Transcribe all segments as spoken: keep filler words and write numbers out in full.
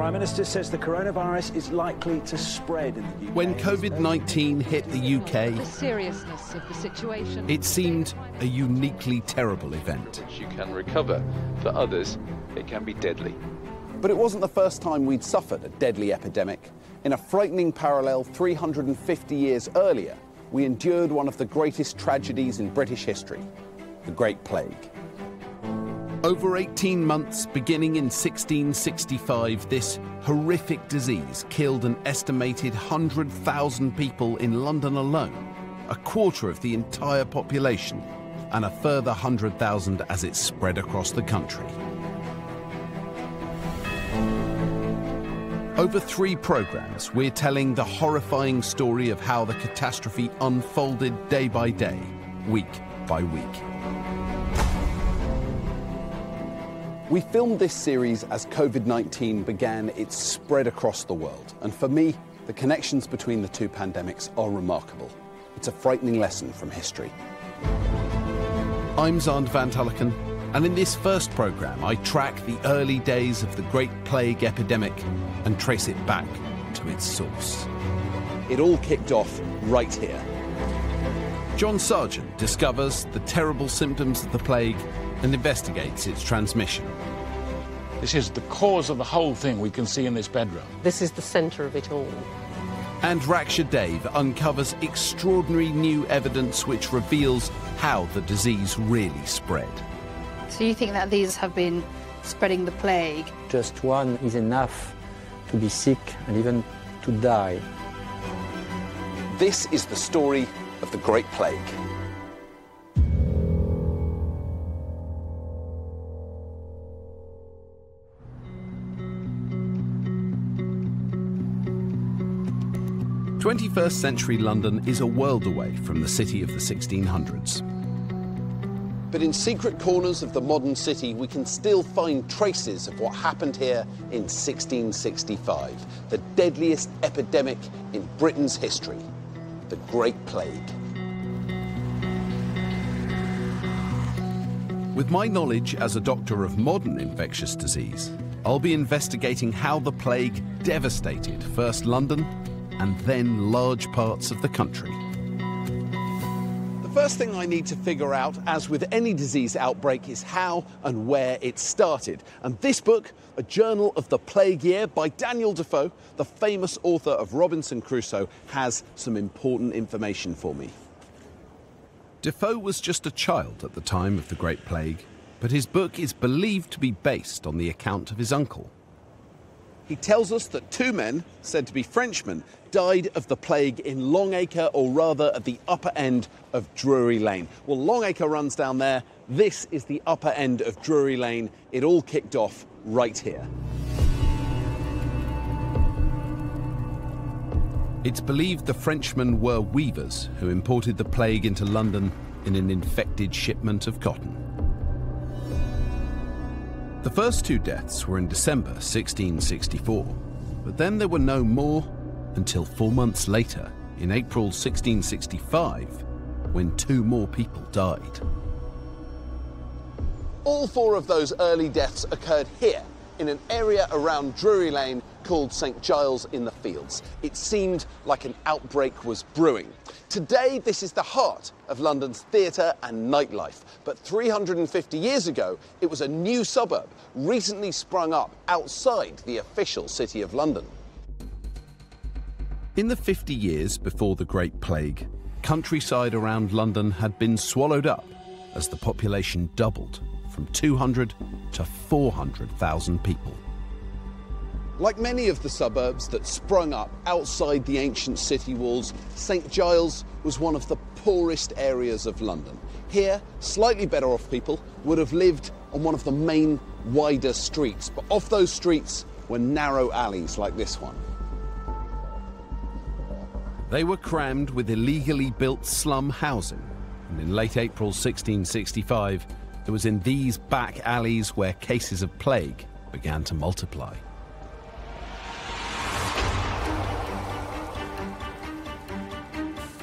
Prime Minister says the coronavirus is likely to spread in the U K. When COVID nineteen hit the U K, the seriousness of the situation, it seemed a uniquely terrible event. You can recover. For others, it can be deadly. But it wasn't the first time we'd suffered a deadly epidemic. In a frightening parallel three hundred fifty years earlier, we endured one of the greatest tragedies in British history, the Great Plague. Over eighteen months, beginning in sixteen sixty-five, this horrific disease killed an estimated one hundred thousand people in London alone, a quarter of the entire population, and a further one hundred thousand as it spread across the country. Over three programmes, we're telling the horrifying story of how the catastrophe unfolded day by day, week by week. We filmed this series as COVID nineteen began its spread across the world. And for me, the connections between the two pandemics are remarkable. It's a frightening lesson from history. I'm Zand van Tulliken, and in this first programme, I track the early days of the Great Plague epidemic and trace it back to its source. It all kicked off right here. John Sargent discovers the terrible symptoms of the plague and investigates its transmission. This is the cause of the whole thing we can see in this bedroom. This is the centre of it all. And Raksha Dave uncovers extraordinary new evidence which reveals how the disease really spread. So you think that these have been spreading the plague? Just one is enough to be sick and even to die. This is the story of the Great Plague. twenty-first century London is a world away from the city of the sixteen hundreds. But in secret corners of the modern city, we can still find traces of what happened here in sixteen sixty-five, the deadliest epidemic in Britain's history, the Great Plague. With my knowledge as a doctor of modern infectious disease, I'll be investigating how the plague devastated first London and then large parts of the country. First thing I need to figure out, as with any disease outbreak, is how and where it started. And this book, A Journal of the Plague Year by Daniel Defoe, the famous author of Robinson Crusoe, has some important information for me. Defoe was just a child at the time of the Great Plague, but his book is believed to be based on the account of his uncle. He tells us that two men, said to be Frenchmen, died of the plague in Long Acre, or rather at the upper end of Drury Lane. Well, Long Acre runs down there. This is the upper end of Drury Lane. It all kicked off right here. It's believed the Frenchmen were weavers who imported the plague into London in an infected shipment of cotton. The first two deaths were in December sixteen sixty-four, but then there were no more until four months later, in April sixteen sixty-five, when two more people died. All four of those early deaths occurred here, in an area around Drury Lane called St Giles in the Fields. It seemed like an outbreak was brewing. Today, this is the heart of London's theatre and nightlife. But three hundred fifty years ago, it was a new suburb, recently sprung up outside the official city of London. In the fifty years before the Great Plague, countryside around London had been swallowed up as the population doubled from two hundred to four hundred thousand people. Like many of the suburbs that sprung up outside the ancient city walls, St Giles was one of the poorest areas of London. Here, slightly better off people would have lived on one of the main wider streets, but off those streets were narrow alleys like this one. They were crammed with illegally built slum housing, and in late April sixteen sixty-five, it was in these back alleys where cases of plague began to multiply.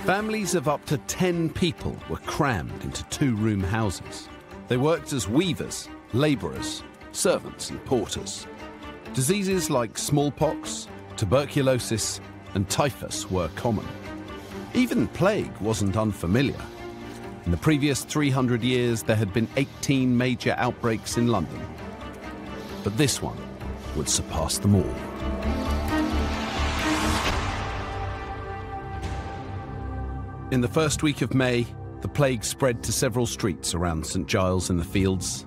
Families of up to ten people were crammed into two-room houses. They worked as weavers, labourers, servants and porters. Diseases like smallpox, tuberculosis and typhus were common. Even plague wasn't unfamiliar. In the previous three hundred years, there had been eighteen major outbreaks in London. But this one would surpass them all. In the first week of May, the plague spread to several streets around St Giles in the Fields.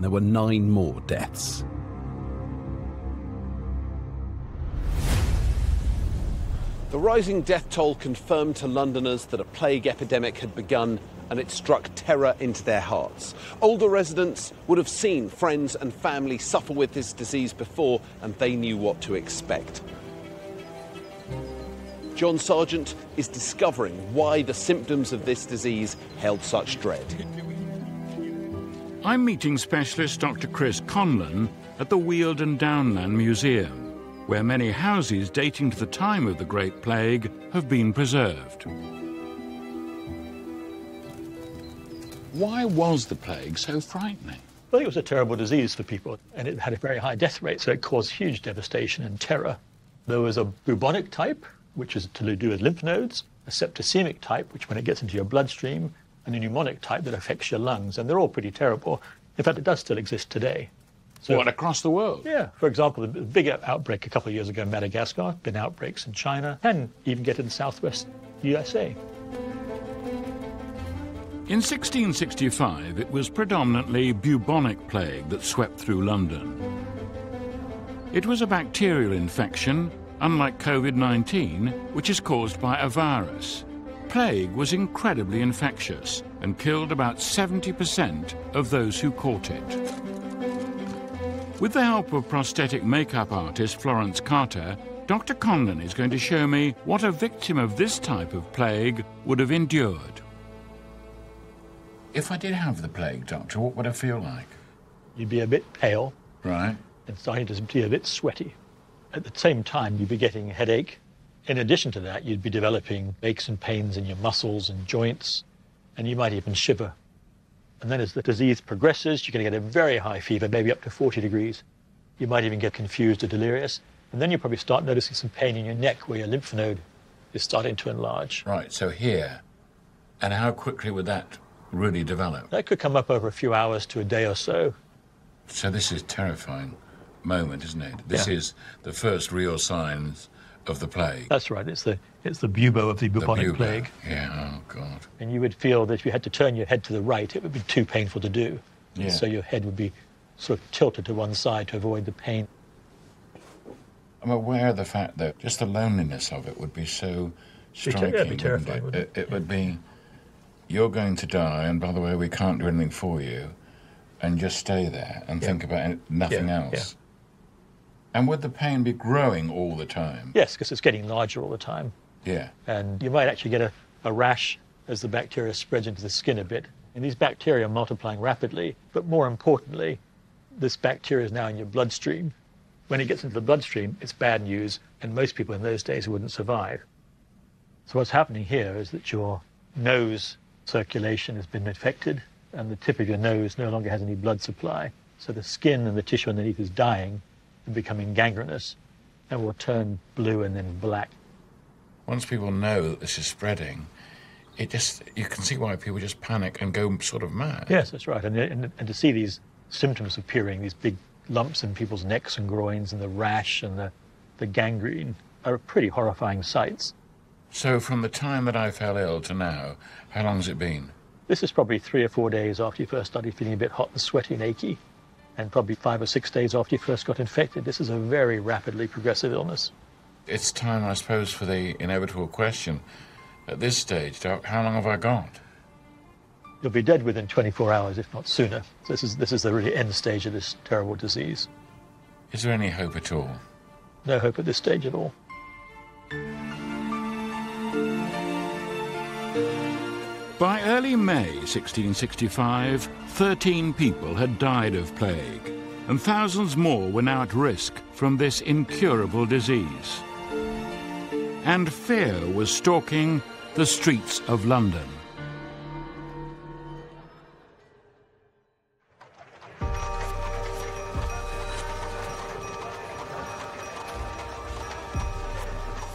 There were nine more deaths. The rising death toll confirmed to Londoners that a plague epidemic had begun, and it struck terror into their hearts. Older residents would have seen friends and family suffer with this disease before, and they knew what to expect. John Sargent is discovering why the symptoms of this disease held such dread. I'm meeting specialist Doctor Chris Conlon at the Weald and Downland Museum, where many houses dating to the time of the Great Plague have been preserved. Why was the plague so frightening? Well, it was a terrible disease for people, and it had a very high death rate, so it caused huge devastation and terror. There was a bubonic type, which is to do with lymph nodes, a septicemic type, which when it gets into your bloodstream, and a pneumonic type that affects your lungs, and they're all pretty terrible. In fact, it does still exist today. So, what, across the world? Yeah. For example, the big outbreak a couple of years ago in Madagascar, been outbreaks in China, and even get in the southwest U S A. In sixteen sixty-five, it was predominantly bubonic plague that swept through London. It was a bacterial infection, unlike COVID nineteen, which is caused by a virus. Plague was incredibly infectious and killed about seventy percent of those who caught it. With the help of prosthetic makeup artist Florence Carter, Doctor Conlon is going to show me what a victim of this type of plague would have endured. If I did have the plague, Doctor, what would I feel like? You'd be a bit pale. Right. And starting to be a bit sweaty. At the same time, you'd be getting a headache. In addition to that, you'd be developing aches and pains in your muscles and joints, and you might even shiver. And then as the disease progresses, you're going to get a very high fever, maybe up to forty degrees. You might even get confused or delirious. And then you probably start noticing some pain in your neck where your lymph node is starting to enlarge. Right, so here. And how quickly would that really develop? That could come up over a few hours to a day or so. So this is a terrifying moment, isn't it? This yeah. is the first real signs of the plague. That's right. It's the it's the bubo of the bubonic the plague. Yeah. Oh God. And you would feel that if you had to turn your head to the right, it would be too painful to do. Yeah. So your head would be sort of tilted to one side to avoid the pain. I'm aware of the fact that just the loneliness of it would be so striking. It'd be terrifying. It, it, it yeah. would be. You're going to die, and by the way, we can't do anything for you, and just stay there and yeah. think about nothing yeah. else. Yeah. And would the pain be growing all the time? Yes, because it's getting larger all the time. Yeah. And you might actually get a, a rash as the bacteria spreads into the skin a bit. And these bacteria are multiplying rapidly, but more importantly, this bacteria is now in your bloodstream. When it gets into the bloodstream, it's bad news, and most people in those days wouldn't survive. So what's happening here is that your nose circulation has been affected, and the tip of your nose no longer has any blood supply. So the skin and the tissue underneath is dying, becoming gangrenous, and will turn blue and then black. Once people know that this is spreading, it just, you can see why people just panic and go sort of mad. Yes, that's right. And, and, and to see these symptoms appearing, these big lumps in people's necks and groins and the rash and the, the gangrene, are pretty horrifying sights. So from the time that I fell ill to now, how long has it been? This is probably three or four days after you first started feeling a bit hot and sweaty and achy, and probably five or six days after you first got infected. This is a very rapidly progressive illness. It's time, I suppose, for the inevitable question. At this stage, Doc, how long have I got? You'll be dead within twenty-four hours, if not sooner. This is, this is the really end stage of this terrible disease. Is there any hope at all? No hope at this stage at all. By early May sixteen sixty-five, thirteen people had died of plague, and thousands more were now at risk from this incurable disease. And fear was stalking the streets of London.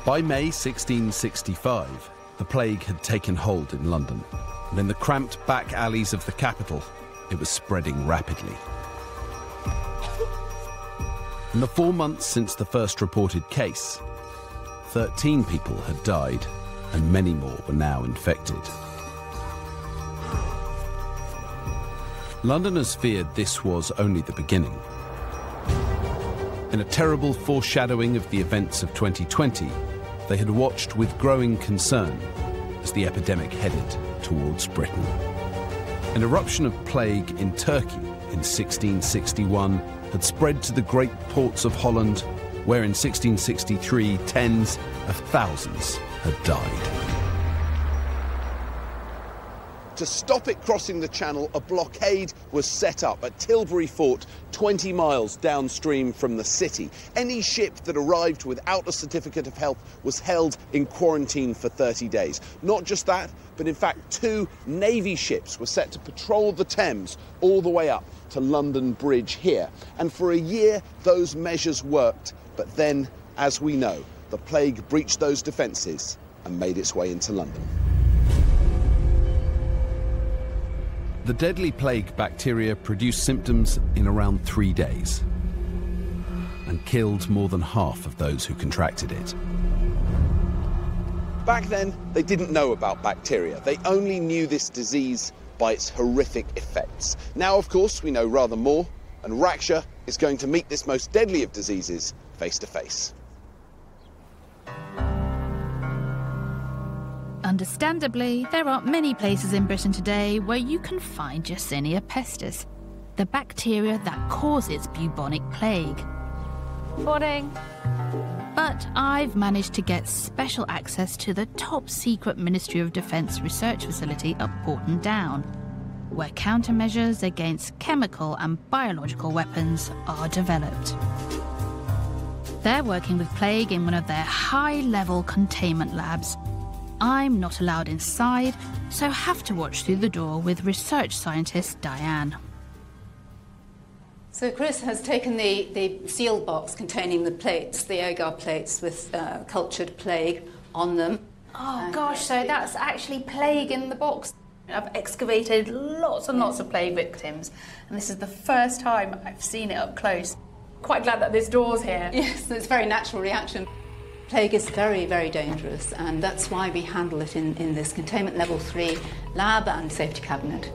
By May sixteen sixty-five, the plague had taken hold in London, and in the cramped back alleys of the capital, it was spreading rapidly. In the four months since the first reported case, thirteen people had died, and many more were now infected. Londoners feared this was only the beginning. In a terrible foreshadowing of the events of twenty twenty, they had watched with growing concern as the epidemic headed towards Britain. An eruption of plague in Turkey in sixteen sixty-one had spread to the great ports of Holland, where in sixteen sixty-three tens of thousands had died. To stop it crossing the channel, a blockade was set up at Tilbury Fort, twenty miles downstream from the city. Any ship that arrived without a certificate of health was held in quarantine for thirty days. Not just that, but in fact two Navy ships were set to patrol the Thames all the way up to London Bridge here. And for a year, those measures worked. But then, as we know, the plague breached those defences and made its way into London. The deadly plague bacteria produced symptoms in around three days and killed more than half of those who contracted it. Back then, they didn't know about bacteria. They only knew this disease by its horrific effects. Now, of course, we know rather more, and Raksha is going to meet this most deadly of diseases face to face. Understandably, there aren't many places in Britain today where you can find Yersinia pestis, the bacteria that causes bubonic plague. Morning. But I've managed to get special access to the top-secret Ministry of Defence research facility at Porton Down, where countermeasures against chemical and biological weapons are developed. They're working with plague in one of their high-level containment labs. I'm not allowed inside, so have to watch through the door with research scientist Diane. So Chris has taken the, the sealed box containing the plates, the agar plates with uh, cultured plague on them. Oh gosh, so that's actually plague in the box. I've excavated lots and lots of plague victims, and this is the first time I've seen it up close. Quite glad that this door's here. Yes, it's a very natural reaction. Plague is very, very dangerous, and that's why we handle it in, in this containment level three lab and safety cabinet.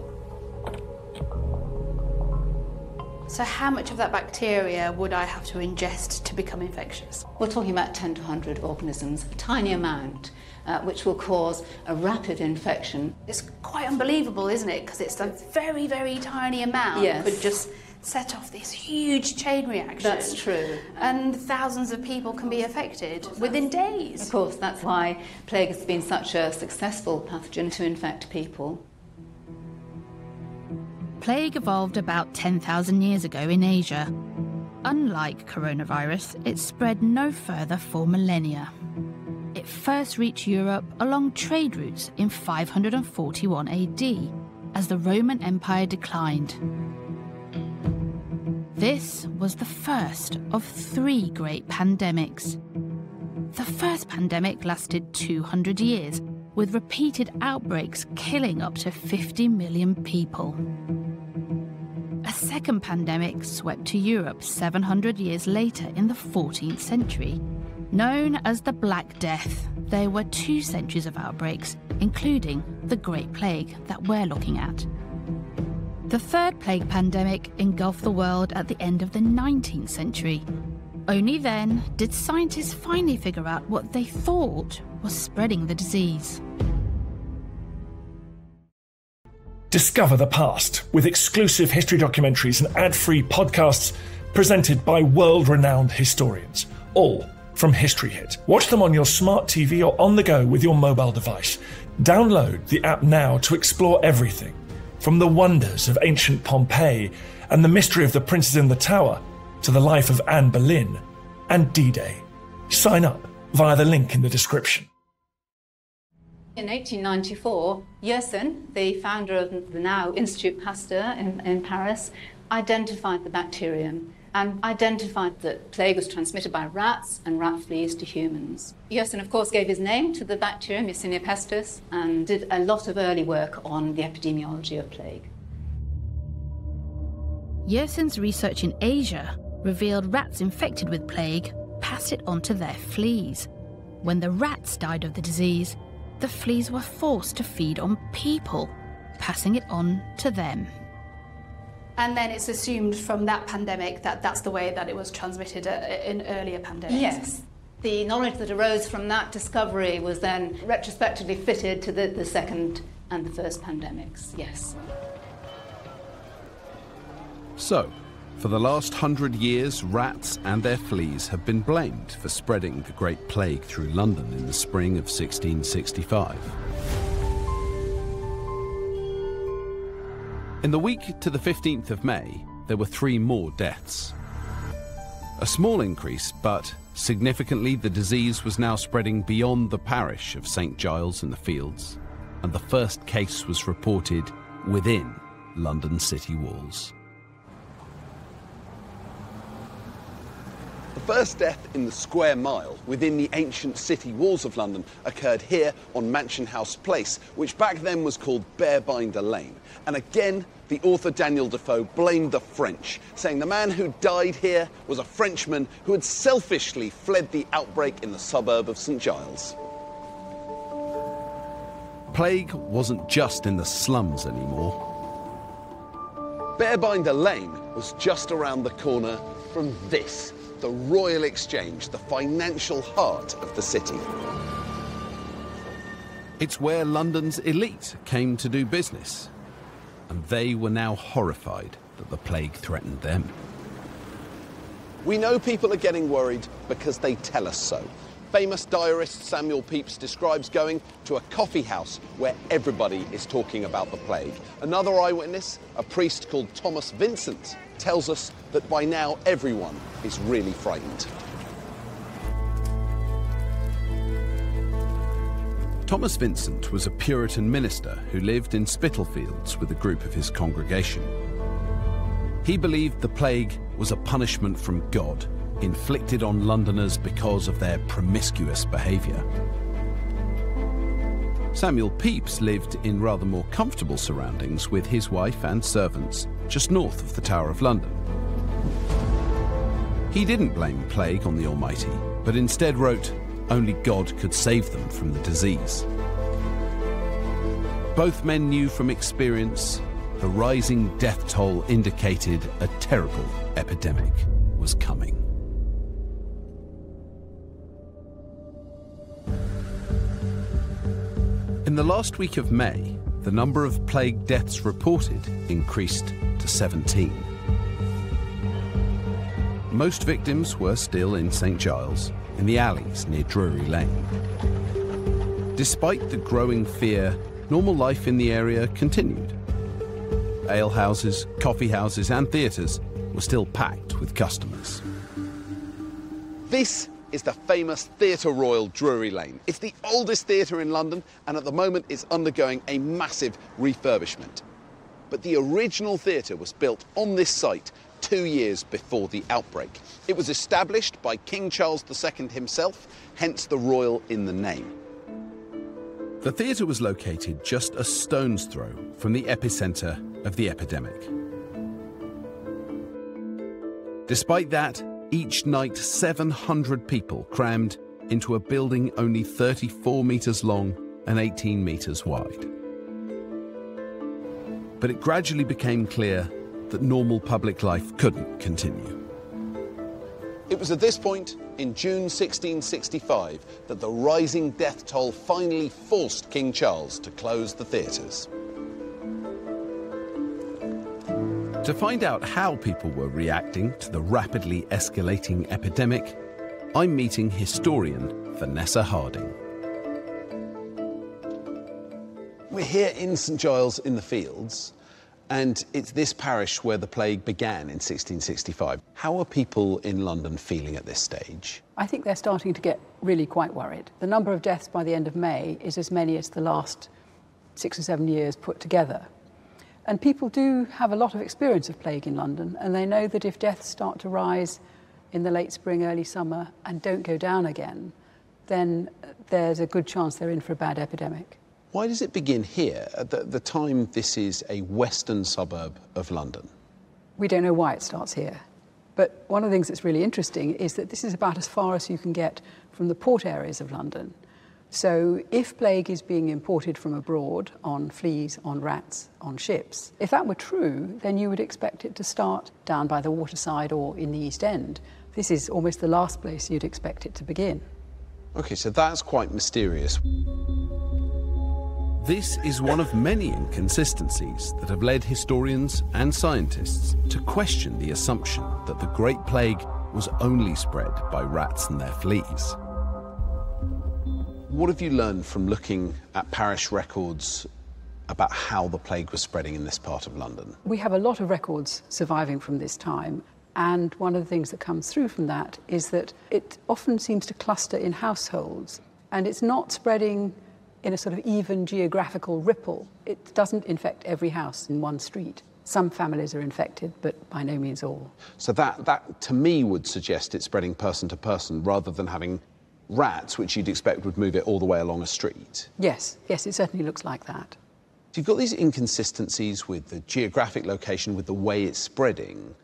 So how much of that bacteria would I have to ingest to become infectious? We're talking about ten to one hundred organisms, a tiny amount, uh, which will cause a rapid infection. It's quite unbelievable, isn't it? Because it's a very, very tiny amount. Yes. Could just set off this huge chain reaction. That's true. And thousands of people can be affected within days. Of course, that's why plague has been such a successful pathogen to infect people. Plague evolved about ten thousand years ago in Asia. Unlike coronavirus, it spread no further for millennia. It first reached Europe along trade routes in five hundred forty-one A D, as the Roman Empire declined. This was the first of three great pandemics. The first pandemic lasted two hundred years, with repeated outbreaks killing up to fifty million people. A second pandemic swept to Europe seven hundred years later in the fourteenth century. Known as the Black Death, there were two centuries of outbreaks, including the Great Plague that we're looking at. The third plague pandemic engulfed the world at the end of the nineteenth century. Only then did scientists finally figure out what they thought was spreading the disease. Discover the past with exclusive history documentaries and ad-free podcasts presented by world-renowned historians, all from History Hit. Watch them on your smart T V or on the go with your mobile device. Download the app now to explore everything, from the wonders of ancient Pompeii and the mystery of the princes in the tower to the life of Anne Boleyn and D-Day. Sign up via the link in the description. In eighteen ninety-four, Yersin, the founder of the now Institut Pasteur in, in Paris, identified the bacterium and identified that plague was transmitted by rats and rat fleas to humans. Yersin, of course, gave his name to the bacterium, Yersinia pestis, and did a lot of early work on the epidemiology of plague. Yersin's research in Asia revealed rats infected with plague passed it on to their fleas. When the rats died of the disease, the fleas were forced to feed on people, passing it on to them. And then it's assumed from that pandemic that that's the way that it was transmitted in earlier pandemics. Yes. The knowledge that arose from that discovery was then retrospectively fitted to the, the second and the first pandemics, yes. So, for the last hundred years, rats and their fleas have been blamed for spreading the Great Plague through London in the spring of sixteen sixty-five. In the week to the fifteenth of May, there were three more deaths. A small increase, but significantly the disease was now spreading beyond the parish of St Giles in the Fields, and the first case was reported within London city walls. The first death in the square mile within the ancient city walls of London occurred here on Mansion House Place, which back then was called Bearbinder Lane. And again, the author Daniel Defoe blamed the French, saying the man who died here was a Frenchman who had selfishly fled the outbreak in the suburb of St Giles. Plague wasn't just in the slums anymore. Bearbinder Lane was just around the corner from this. The Royal Exchange, the financial heart of the city. It's where London's elite came to do business, and they were now horrified that the plague threatened them. We know people are getting worried because they tell us so. Famous diarist Samuel Pepys describes going to a coffee house where everybody is talking about the plague. Another eyewitness, a priest called Thomas Vincent, tells us that by now everyone is really frightened. Thomas Vincent was a Puritan minister who lived in Spitalfields with a group of his congregation. He believed the plague was a punishment from God, inflicted on Londoners because of their promiscuous behaviour. Samuel Pepys lived in rather more comfortable surroundings with his wife and servants just north of the Tower of London. He didn't blame plague on the Almighty, but instead wrote, "Only God could save them from the disease." Both men knew from experience the rising death toll indicated a terrible epidemic was coming. In the last week of May, the number of plague deaths reported increased to seventeen. Most victims were still in St Giles, in the alleys near Drury Lane. Despite the growing fear, normal life in the area continued. Alehouses, coffee houses and theatres were still packed with customers. This is the famous Theatre Royal Drury Lane. It's the oldest theatre in London, and at the moment it's undergoing a massive refurbishment. But the original theatre was built on this site two years before the outbreak. It was established by King Charles the Second himself, hence the royal in the name. The theatre was located just a stone's throw from the epicentre of the epidemic. Despite that, each night, seven hundred people crammed into a building only thirty-four metres long and eighteen metres wide. But it gradually became clear that normal public life couldn't continue. It was at this point, in June sixteen sixty-five, that the rising death toll finally forced King Charles to close the theatres. To find out how people were reacting to the rapidly escalating epidemic, I'm meeting historian Vanessa Harding. We're here in St Giles in the Fields, and it's this parish where the plague began in sixteen sixty-five. How are people in London feeling at this stage? I think they're starting to get really quite worried. The number of deaths by the end of May is as many as the last six or seven years put together. And people do have a lot of experience of plague in London, and they know that if deaths start to rise in the late spring, early summer, and don't go down again, then there's a good chance they're in for a bad epidemic. Why does it begin here, at the, the time this is a western suburb of London? We don't know why it starts here. But one of the things that's really interesting is that this is about as far as you can get from the port areas of London. So if plague is being imported from abroad on fleas, on rats, on ships, if that were true, then you would expect it to start down by the waterside or in the East End. This is almost the last place you'd expect it to begin. OK, so that's quite mysterious. This is one of many inconsistencies that have led historians and scientists to question the assumption that the Great Plague was only spread by rats and their fleas. What have you learned from looking at parish records about how the plague was spreading in this part of London? We have a lot of records surviving from this time, and one of the things that comes through from that is that it often seems to cluster in households, and it's not spreading in a sort of even geographical ripple. It doesn't infect every house in one street. Some families are infected, but by no means all. So that, that to me, would suggest it's spreading person to person rather than having rats, which you'd expect would move it all the way along a street. Yes, yes, it certainly looks like that. So you've got these inconsistencies with the geographic location, with the way it's spreading.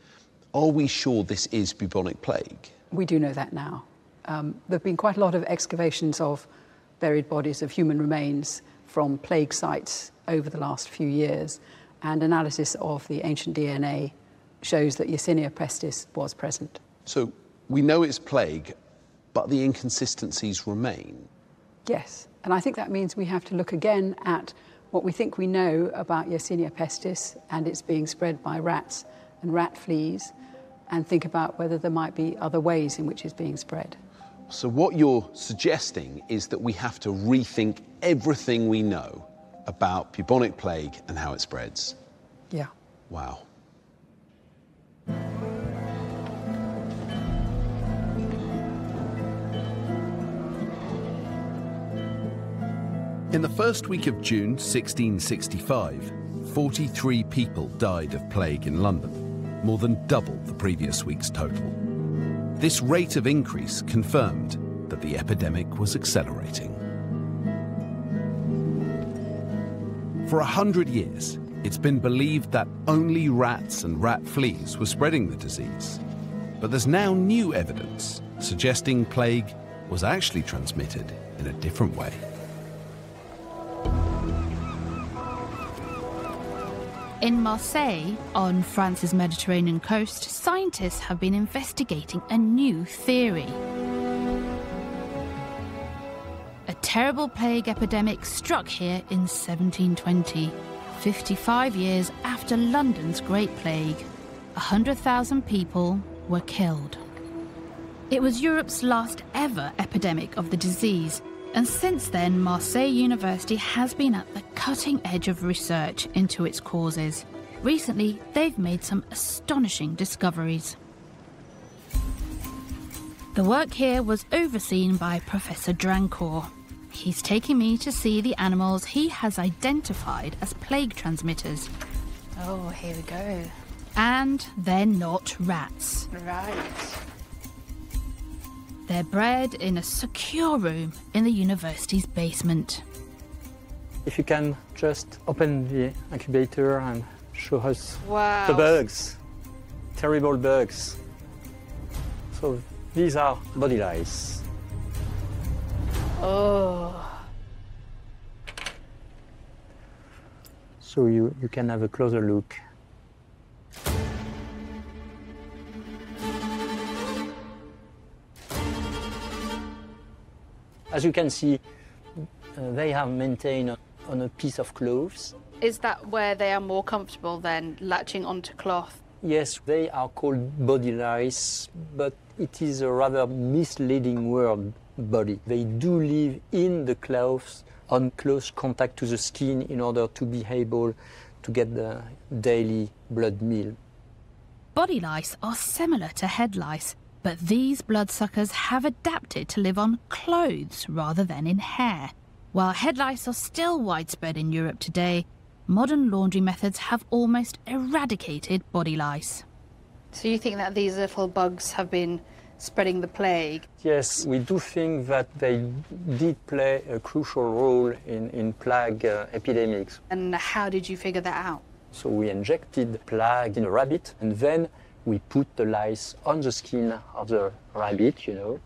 Are we sure this is bubonic plague? We do know that now. Um, there have been quite a lot of excavations of buried bodies of human remains from plague sites over the last few years, and analysis of the ancient D N A shows that Yersinia pestis was present. So we know it's plague, but the inconsistencies remain. Yes, and I think that means we have to look again at what we think we know about Yersinia pestis and it's being spread by rats and rat fleas, and think about whether there might be other ways in which it's being spread. So what you're suggesting is that we have to rethink everything we know about bubonic plague and how it spreads. Yeah. Wow. In the first week of June sixteen sixty-five, forty-three people died of plague in London, more than double the previous week's total. This rate of increase confirmed that the epidemic was accelerating. For a hundred years, it's been believed that only rats and rat fleas were spreading the disease. But there's now new evidence suggesting plague was actually transmitted in a different way. In Marseille, on France's Mediterranean coast, scientists have been investigating a new theory. A terrible plague epidemic struck here in seventeen twenty, fifty-five years after London's Great Plague. one hundred thousand people were killed. It was Europe's last ever epidemic of the disease. And since then, Marseille University has been at the cutting edge of research into its causes. Recently, they've made some astonishing discoveries. The work here was overseen by Professor Drancourt. He's taking me to see the animals he has identified as plague transmitters. Oh, here we go. And they're not rats. Right. They're bred in a secure room in the university's basement. If you can just open the incubator and show us wow. the bugs, terrible bugs. So these are body lice. Oh. So you, you can have a closer look. As you can see, uh, they have maintained on a piece of cloth. Is that where they are more comfortable then, latching onto cloth? Yes, they are called body lice, but it is a rather misleading word, body. They do live in the cloths, on close contact to the skin, in order to be able to get the daily blood meal. Body lice are similar to head lice, but these bloodsuckers have adapted to live on clothes rather than in hair. While head lice are still widespread in Europe today, modern laundry methods have almost eradicated body lice. So you think that these little bugs have been spreading the plague? Yes, we do think that they did play a crucial role in, in plague uh, epidemics. And how did you figure that out? So we injected plague in a rabbit, and then we put the lice on the skin of the rabbit, you know.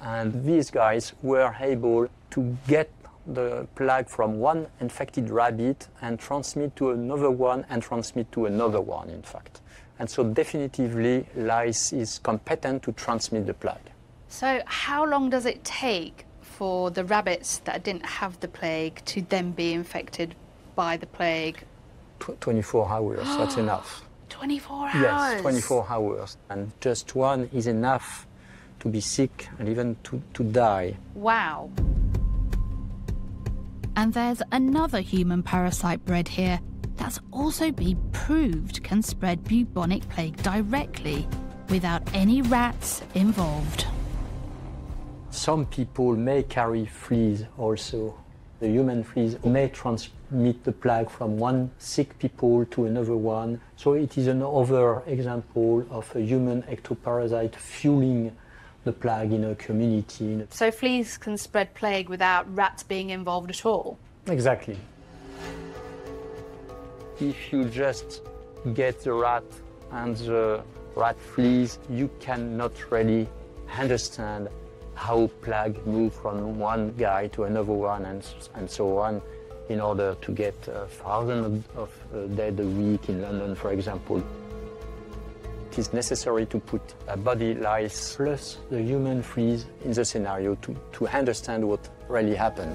And these guys were able to get the plague from one infected rabbit and transmit to another one and transmit to another one, in fact. And so definitively, lice is competent to transmit the plague. So how long does it take for the rabbits that didn't have the plague to then be infected by the plague? twenty-four hours, that's enough. twenty-four hours? Yes, twenty-four hours. And just one is enough to be sick and even to, to die. Wow. And there's another human parasite bred here that's also been proved can spread bubonic plague directly without any rats involved. Some people may carry fleas also. The human fleas may transmit the plague from one sick people to another one. So it is another example of a human ectoparasite fueling the plague in a community. So fleas can spread plague without rats being involved at all? Exactly. If you just get the rat and the rat fleas, you cannot really understand how plague moves from one guy to another one and, and so on in order to get uh, thousands of uh, dead a week in London, for example. It is necessary to put a body lice plus the human fleas in the scenario to, to understand what really happened.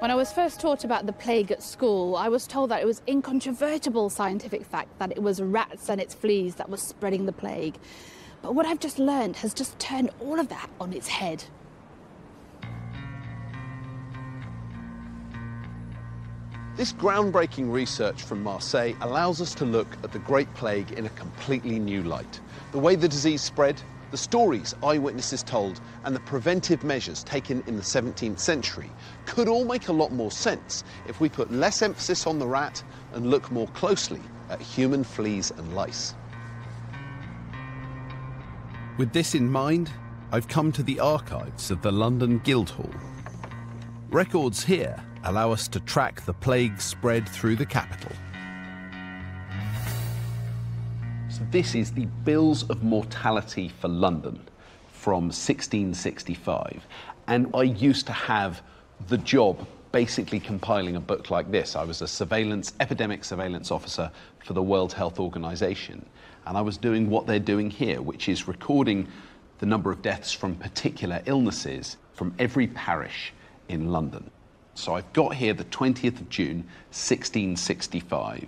When I was first taught about the plague at school, I was told that it was incontrovertible scientific fact that it was rats and its fleas that were spreading the plague. But what I've just learned has just turned all of that on its head. This groundbreaking research from Marseille allows us to look at the Great Plague in a completely new light. The way the disease spread, the stories eyewitnesses told, and the preventive measures taken in the seventeenth century could all make a lot more sense if we put less emphasis on the rat and look more closely at human fleas and lice. With this in mind, I've come to the archives of the London Guildhall. Records here allow us to track the plague spread through the capital. So this is the Bills of Mortality for London from sixteen sixty-five. And I used to have the job basically compiling a book like this. I was a surveillance, epidemic surveillance officer for the World Health Organization. And I was doing what they're doing here, which is recording the number of deaths from particular illnesses from every parish in London. So I've got here the twentieth of June, sixteen sixty-five.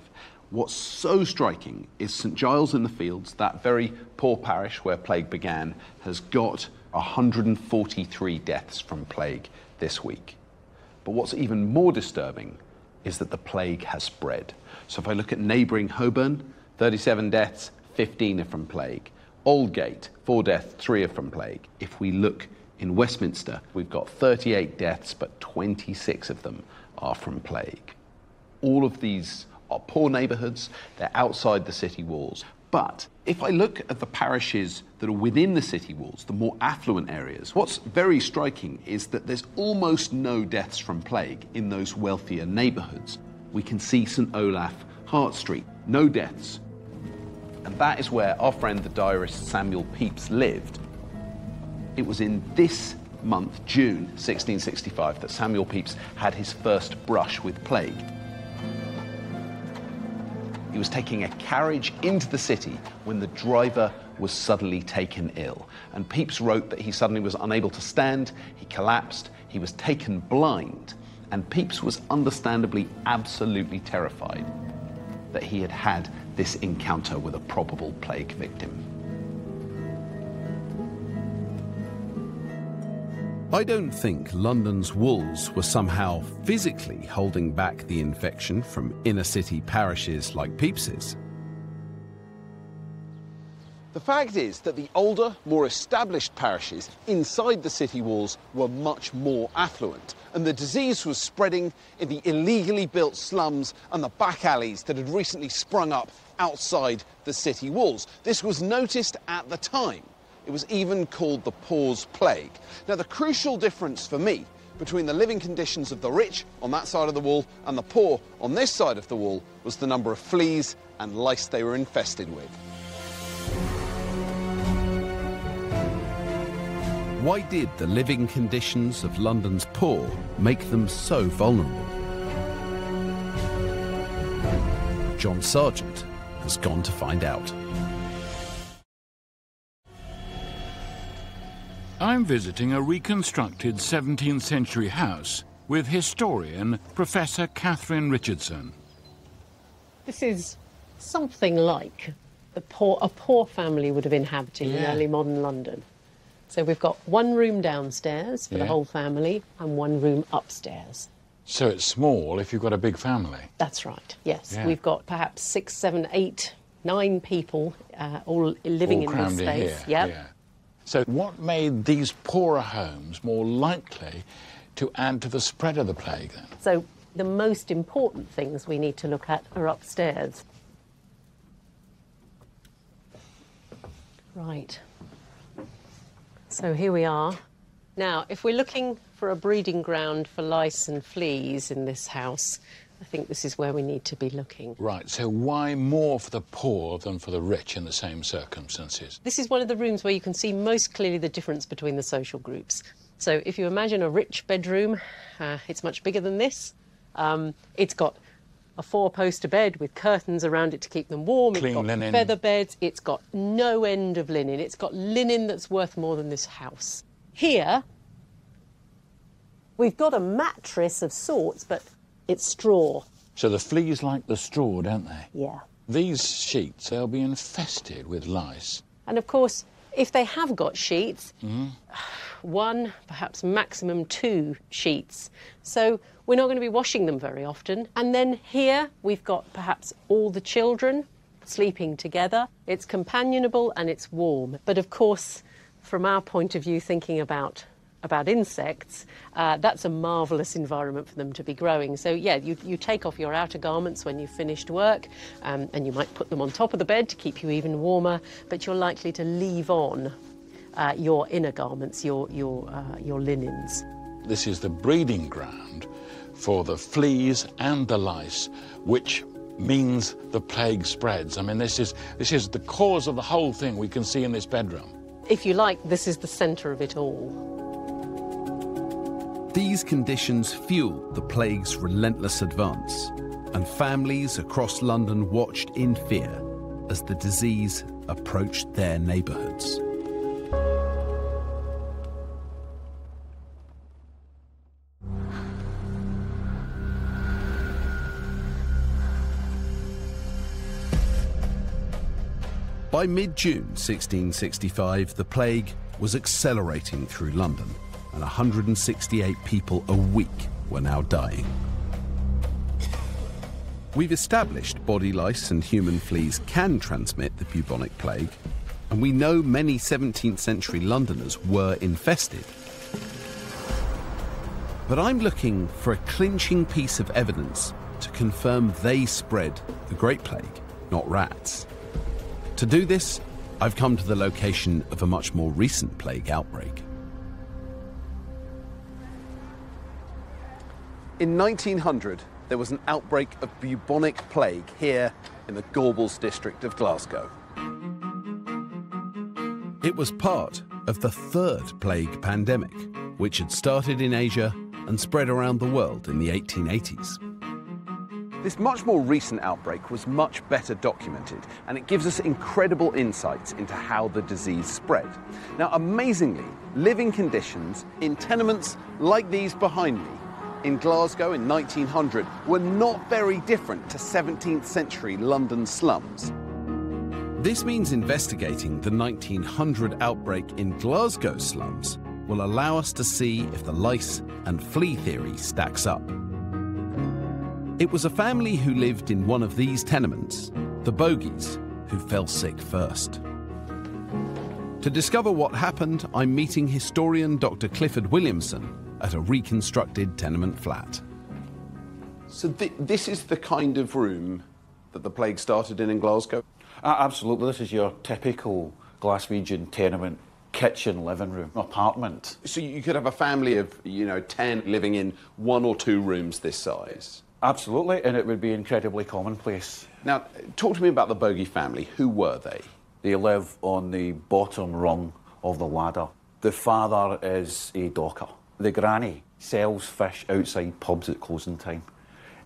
What's so striking is St Giles in the Fields, that very poor parish where plague began, has got one hundred forty-three deaths from plague this week. But what's even more disturbing is that the plague has spread. So if I look at neighbouring Holborn, thirty-seven deaths, fifteen are from plague. Aldgate, four deaths, three are from plague. If we look in Westminster, we've got thirty-eight deaths, but twenty-six of them are from plague. All of these are poor neighbourhoods, they're outside the city walls. But if I look at the parishes that are within the city walls, the more affluent areas, what's very striking is that there's almost no deaths from plague in those wealthier neighbourhoods. We can see St Olaf, Hart Street, no deaths. And that is where our friend the diarist Samuel Pepys lived. It was in this month, June sixteen sixty-five, that Samuel Pepys had his first brush with plague. He was taking a carriage into the city when the driver was suddenly taken ill. And Pepys wrote that he suddenly was unable to stand, he collapsed, he was taken blind, and Pepys was understandably absolutely terrified that he had had this encounter with a probable plague victim. I don't think London's walls were somehow physically holding back the infection from inner-city parishes like Pepys's. The fact is that the older, more established parishes inside the city walls were much more affluent, and the disease was spreading in the illegally built slums and the back alleys that had recently sprung up outside the city walls. This was noticed at the time. It was even called the Paws Plague. Now, the crucial difference for me between the living conditions of the rich on that side of the wall and the poor on this side of the wall was the number of fleas and lice they were infested with. Why did the living conditions of London's poor make them so vulnerable? John Sargent has gone to find out. I'm visiting a reconstructed seventeenth century house with historian Professor Catherine Richardson. This is something like the poor, a poor family would have inhabited yeah. in early modern London. So we've got one room downstairs for yeah. the whole family and one room upstairs. So it's small if you've got a big family? That's right, yes. Yeah. We've got perhaps six, seven, eight, nine people uh, all living all in this space. Here. Yep. Yeah. So what made these poorer homes more likely to add to the spread of the plague then? So the most important things we need to look at are upstairs. Right. So here we are. Now, if we're looking for a breeding ground for lice and fleas in this house, I think this is where we need to be looking. Right, so why more for the poor than for the rich in the same circumstances? This is one of the rooms where you can see most clearly the difference between the social groups. So if you imagine a rich bedroom, uh, it's much bigger than this. Um, it's got a four-poster bed with curtains around it to keep them warm. Clean it's got linen. Feather beds. It's got no end of linen. It's got linen that's worth more than this house. Here, we've got a mattress of sorts, but it's straw. So the fleas like the straw, don't they? Yeah. These sheets, they'll be infested with lice. And, of course, if they have got sheets, mm. one, perhaps maximum two sheets. So we're not going to be washing them very often. And then here we've got perhaps all the children sleeping together. It's companionable and it's warm. But, of course, from our point of view, thinking about about insects, uh, that's a marvellous environment for them to be growing. So, yeah, you, you take off your outer garments when you've finished work, um, and you might put them on top of the bed to keep you even warmer, but you're likely to leave on uh, your inner garments, your, your, uh, your linens. This is the breeding ground for the fleas and the lice, which means the plague spreads. I mean, this is, this is the cause of the whole thing we can see in this bedroom. If you like, this is the centre of it all. These conditions fueled the plague's relentless advance, and families across London watched in fear as the disease approached their neighbourhoods. By mid-June sixteen sixty-five, the plague was accelerating through London, and one hundred sixty-eight people a week were now dying. We've established body lice and human fleas can transmit the bubonic plague, and we know many seventeenth century Londoners were infested. But I'm looking for a clinching piece of evidence to confirm they spread the Great Plague, not rats. To do this, I've come to the location of a much more recent plague outbreak. In nineteen hundred, there was an outbreak of bubonic plague here in the Gorbals district of Glasgow. It was part of the third plague pandemic, which had started in Asia and spread around the world in the eighteen eighties. This much more recent outbreak was much better documented, and it gives us incredible insights into how the disease spread. Now, amazingly, living conditions in tenements like these behind me in Glasgow in nineteen hundred were not very different to seventeenth century London slums. This means investigating the nineteen hundred outbreak in Glasgow slums will allow us to see if the lice and flea theory stacks up. It was a family who lived in one of these tenements, the Bogies, who fell sick first. To discover what happened, I'm meeting historian Doctor Clifford Williamson at a reconstructed tenement flat. So th this is the kind of room that the plague started in in Glasgow? Uh, absolutely. This is your typical Glaswegian tenement kitchen, living room, apartment. So you could have a family of, you know, ten living in one or two rooms this size? Absolutely, and it would be incredibly commonplace. Now, talk to me about the Bogie family. Who were they? They live on the bottom rung of the ladder. The father is a docker. The granny sells fish outside pubs at closing time,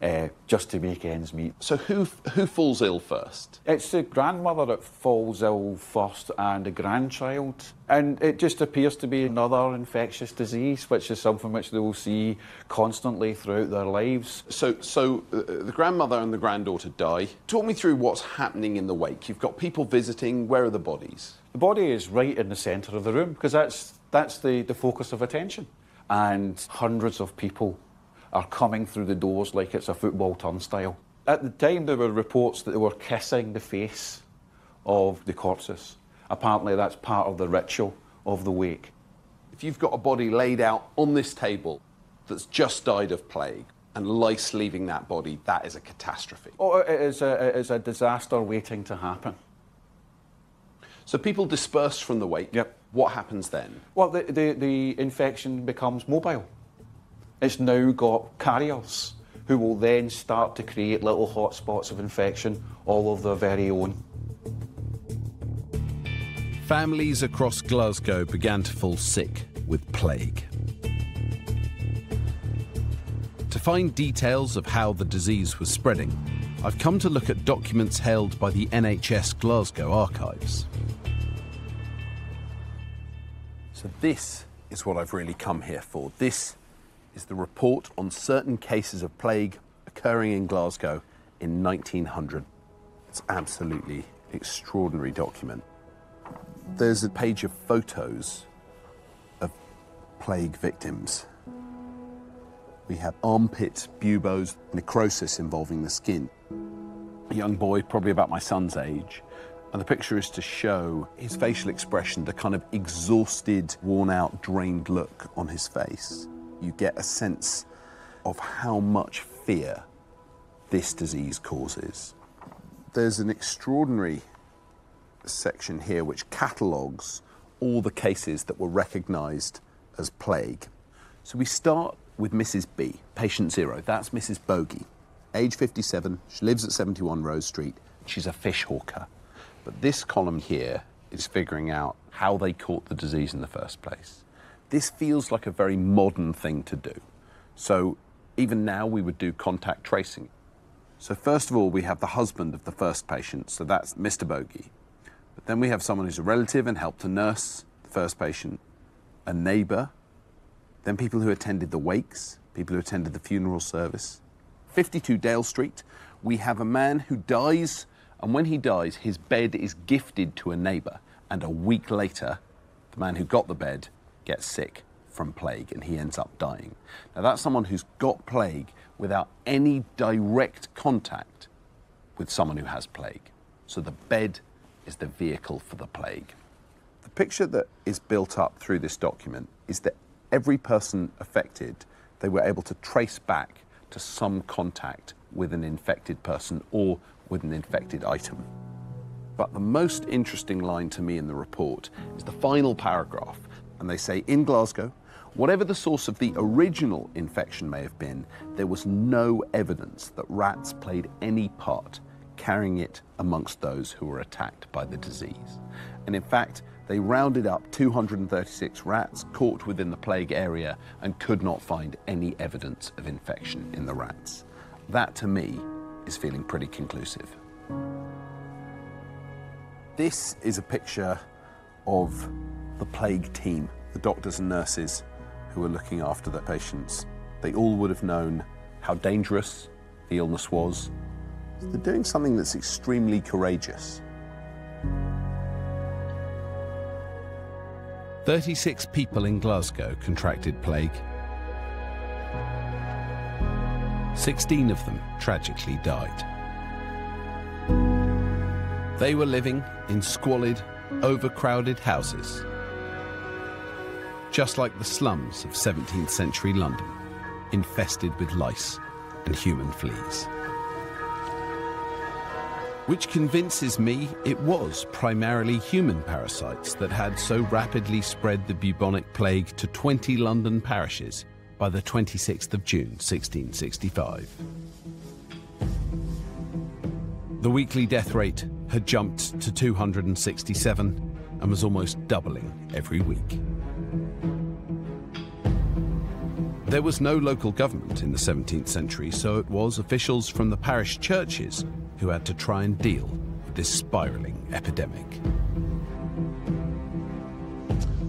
uh, just to make ends meet. So who who falls ill first? It's the grandmother that falls ill first, and a grandchild. And it just appears to be another infectious disease, which is something which they will see constantly throughout their lives. So, so uh, the grandmother and the granddaughter die. Talk me through what's happening in the wake. You've got people visiting. Where are the bodies? The body is right in the centre of the room, because that's, that's the, the focus of attention. And hundreds of people are coming through the doors like it's a football turnstile. At the time, there were reports that they were kissing the face of the corpses. Apparently, that's part of the ritual of the wake. If you've got a body laid out on this table that's just died of plague and lice leaving that body, that is a catastrophe. Oh, it is a, it is a disaster waiting to happen. So people disperse from the wake. Yep. What happens then? Well, the, the, the infection becomes mobile. It's now got carriers who will then start to create little hotspots of infection, all of their very own. Families across Glasgow began to fall sick with plague. To find details of how the disease was spreading, I've come to look at documents held by the N H S Glasgow archives. So this is what I've really come here for. This is the report on certain cases of plague occurring in Glasgow in nineteen hundred. It's an absolutely extraordinary document. There's a page of photos of plague victims. We have armpit buboes, necrosis involving the skin. A young boy, probably about my son's age. And the picture is to show his facial expression, the kind of exhausted, worn-out, drained look on his face. You get a sense of how much fear this disease causes. There's an extraordinary section here which catalogues all the cases that were recognised as plague. So we start with Missus B, patient zero. That's Missus Bogie, age fifty-seven. She lives at seventy-one Rose Street. She's a fish hawker. But this column here is figuring out how they caught the disease in the first place. This feels like a very modern thing to do. So even now we would do contact tracing. So first of all, we have the husband of the first patient. So that's Mister Bogie. But then we have someone who's a relative and helped to nurse the first patient, a neighbour, then people who attended the wakes, people who attended the funeral service. fifty-two Dale Street, we have a man who dies, and when he dies, his bed is gifted to a neighbour, and a week later, the man who got the bed gets sick from plague, and he ends up dying. Now, that's someone who's got plague without any direct contact with someone who has plague. So the bed is the vehicle for the plague. The picture that is built up through this document is that every person affected, they were able to trace back to some contact with an infected person or with an infected item. But the most interesting line to me in the report is the final paragraph, and they say, in Glasgow, whatever the source of the original infection may have been, there was no evidence that rats played any part carrying it amongst those who were attacked by the disease. And in fact, they rounded up two hundred thirty-six rats caught within the plague area and could not find any evidence of infection in the rats. That, to me, is feeling pretty conclusive. This is a picture of the plague team, the doctors and nurses who were looking after their patients. They all would have known how dangerous the illness was. They're doing something that's extremely courageous. thirty-six people in Glasgow contracted plague. sixteen of them tragically died. They were living in squalid, overcrowded houses, just like the slums of seventeenth century London, infested with lice and human fleas. Which convinces me it was primarily human parasites that had so rapidly spread the bubonic plague to twenty London parishes by the twenty-sixth of June, sixteen sixty-five. The weekly death rate had jumped to two hundred sixty-seven and was almost doubling every week. There was no local government in the seventeenth century, so it was officials from the parish churches who had to try and deal with this spiralling epidemic.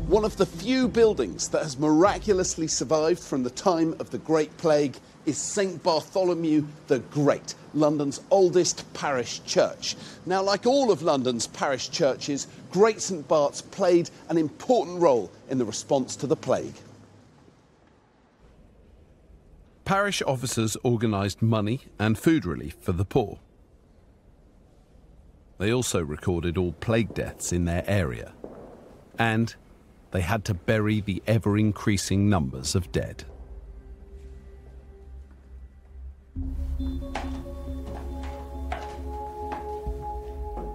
One of the few buildings that has miraculously survived from the time of the Great Plague is St Bartholomew the Great, London's oldest parish church. Now, like all of London's parish churches, Great St Bart's played an important role in the response to the plague. Parish officers organised money and food relief for the poor. They also recorded all plague deaths in their area, and they had to bury the ever-increasing numbers of dead.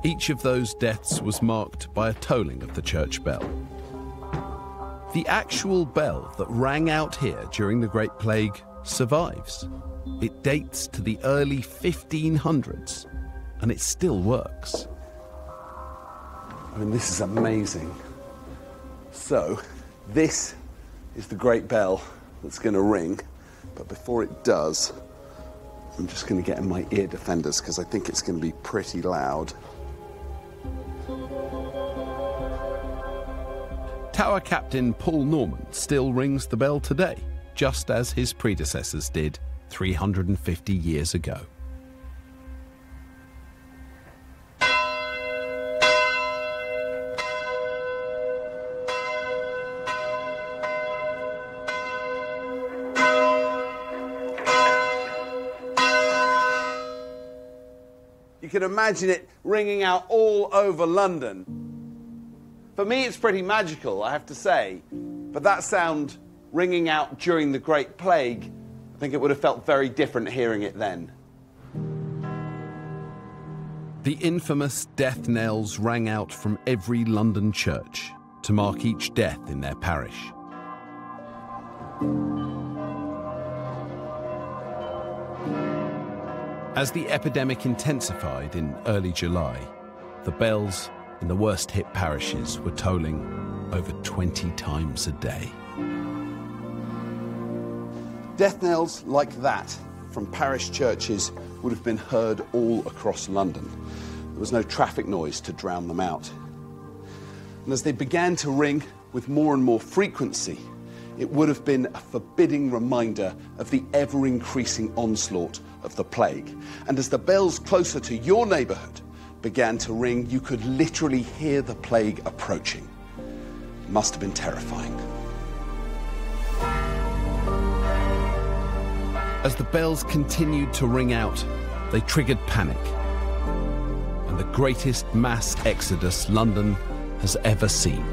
Each of those deaths was marked by a tolling of the church bell. The actual bell that rang out here during the Great Plague survives. It dates to the early fifteen hundreds, and it still works. I mean, this is amazing. So, this is the great bell that's going to ring, but before it does, I'm just going to get in my ear defenders because I think it's going to be pretty loud. Tower captain Paul Norman still rings the bell today, just as his predecessors did three hundred fifty years ago. You can imagine it ringing out all over London. For me, it's pretty magical, I have to say, but that sound ringing out during the Great Plague, I think it would have felt very different hearing it then. The infamous death knells rang out from every London church to mark each death in their parish. As the epidemic intensified in early July, the bells in the worst-hit parishes were tolling over twenty times a day. Death knells like that from parish churches would have been heard all across London. There was no traffic noise to drown them out. And as they began to ring with more and more frequency, it would have been a forbidding reminder of the ever-increasing onslaught of the plague. And as the bells closer to your neighbourhood began to ring, you could literally hear the plague approaching. It must have been terrifying. As the bells continued to ring out, they triggered panic and the greatest mass exodus London has ever seen.